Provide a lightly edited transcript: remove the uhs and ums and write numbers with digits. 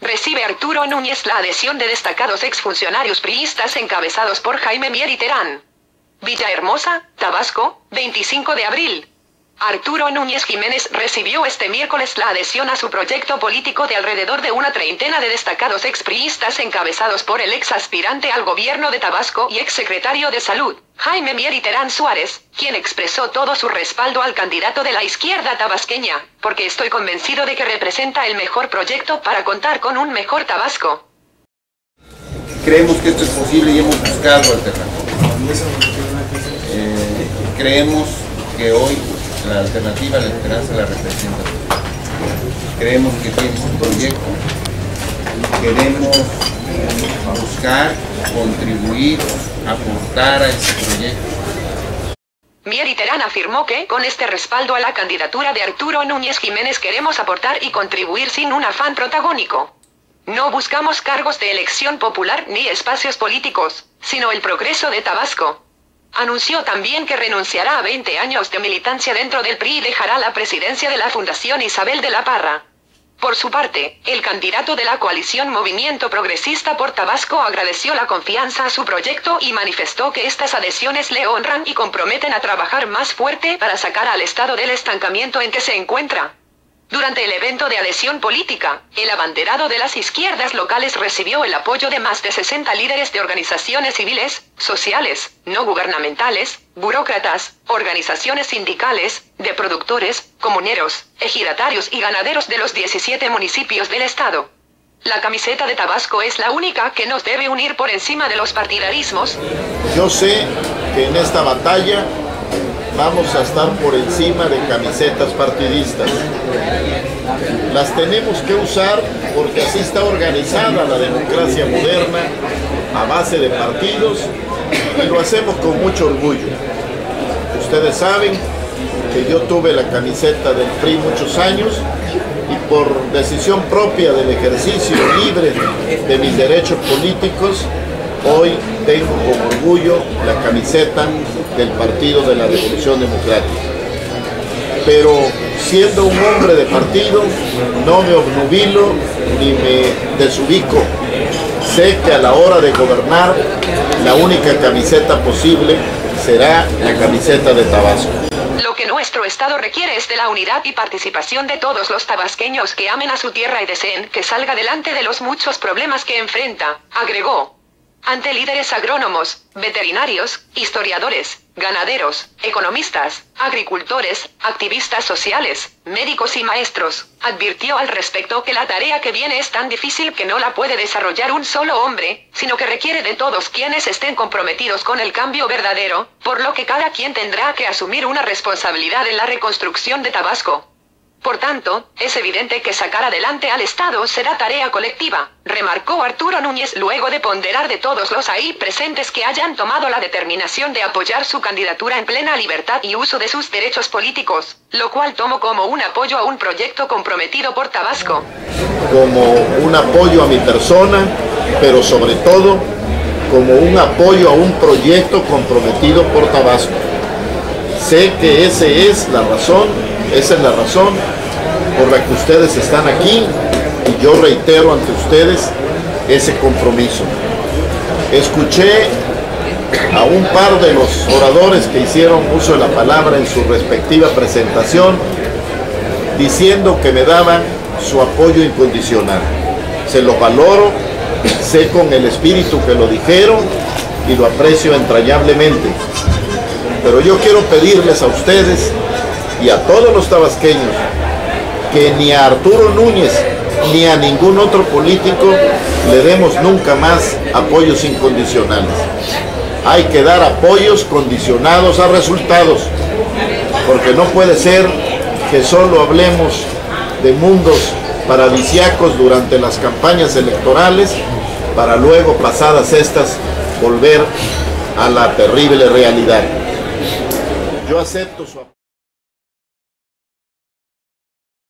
Recibe Arturo Núñez la adhesión de destacados exfuncionarios priistas encabezados por Jaime Mier y Terán. Villahermosa, Tabasco, 25 de abril. Arturo Núñez Jiménez recibió este miércoles la adhesión a su proyecto político de alrededor de una treintena de destacados expriistas encabezados por el ex aspirante al gobierno de Tabasco y ex secretario de Salud, Jaime Mier y Terán Suárez, quien expresó todo su respaldo al candidato de la izquierda tabasqueña, porque estoy convencido de que representa el mejor proyecto para contar con un mejor Tabasco. Creemos que esto es posible y hemos buscado alternativas. Creemos que hoy la alternativa a la esperanza la representa. Creemos que tiene un proyecto. Queremos buscar, contribuir, aportar a ese proyecto. Mier y Terán afirmó que, con este respaldo a la candidatura de Arturo Núñez Jiménez, queremos aportar y contribuir sin un afán protagónico. No buscamos cargos de elección popular ni espacios políticos, sino el progreso de Tabasco. Anunció también que renunciará a 20 años de militancia dentro del PRI y dejará la presidencia de la Fundación Isabel de la Parra. Por su parte, el candidato de la coalición Movimiento Progresista por Tabasco agradeció la confianza a su proyecto y manifestó que estas adhesiones le honran y comprometen a trabajar más fuerte para sacar al Estado del estancamiento en que se encuentra. Durante el evento de adhesión política, el abanderado de las izquierdas locales recibió el apoyo de más de 60 líderes de organizaciones civiles, sociales, no gubernamentales, burócratas, organizaciones sindicales, de productores, comuneros, ejidatarios y ganaderos de los 17 municipios del estado. La camiseta de Tabasco es la única que nos debe unir por encima de los partidarismos. Yo sé que en esta batalla vamos a estar por encima de camisetas partidistas. Las tenemos que usar porque así está organizada la democracia moderna a base de partidos y lo hacemos con mucho orgullo. Ustedes saben que yo tuve la camiseta del PRI muchos años y por decisión propia del ejercicio libre de mis derechos políticos, hoy tengo con orgullo la camiseta del Partido de la Revolución Democrática. Pero siendo un hombre de partido, no me obnubilo ni me desubico. Sé que a la hora de gobernar, la única camiseta posible será la camiseta de Tabasco. Lo que nuestro estado requiere es de la unidad y participación de todos los tabasqueños que amen a su tierra y deseen que salga delante de los muchos problemas que enfrenta, agregó. Ante líderes agrónomos, veterinarios, historiadores, ganaderos, economistas, agricultores, activistas sociales, médicos y maestros, advirtió al respecto que la tarea que viene es tan difícil que no la puede desarrollar un solo hombre, sino que requiere de todos quienes estén comprometidos con el cambio verdadero, por lo que cada quien tendrá que asumir una responsabilidad en la reconstrucción de Tabasco. Por tanto, es evidente que sacar adelante al Estado será tarea colectiva, remarcó Arturo Núñez luego de ponderar de todos los ahí presentes que hayan tomado la determinación de apoyar su candidatura en plena libertad y uso de sus derechos políticos, lo cual tomó como un apoyo a un proyecto comprometido por Tabasco. Como un apoyo a mi persona, pero sobre todo como un apoyo a un proyecto comprometido por Tabasco. Sé que esa es la razón por la que ustedes están aquí y yo reitero ante ustedes ese compromiso. Escuché a un par de los oradores que hicieron uso de la palabra en su respectiva presentación diciendo que me daban su apoyo incondicional. Se los valoro, sé con el espíritu que lo dijeron y lo aprecio entrañablemente. Pero yo quiero pedirles a ustedes y a todos los tabasqueños que ni a Arturo Núñez ni a ningún otro político le demos nunca más apoyos incondicionales. Hay que dar apoyos condicionados a resultados, porque no puede ser que solo hablemos de mundos paradisíacos durante las campañas electorales para luego, pasadas estas, volver a la terrible realidad. Yo acepto su apoyo.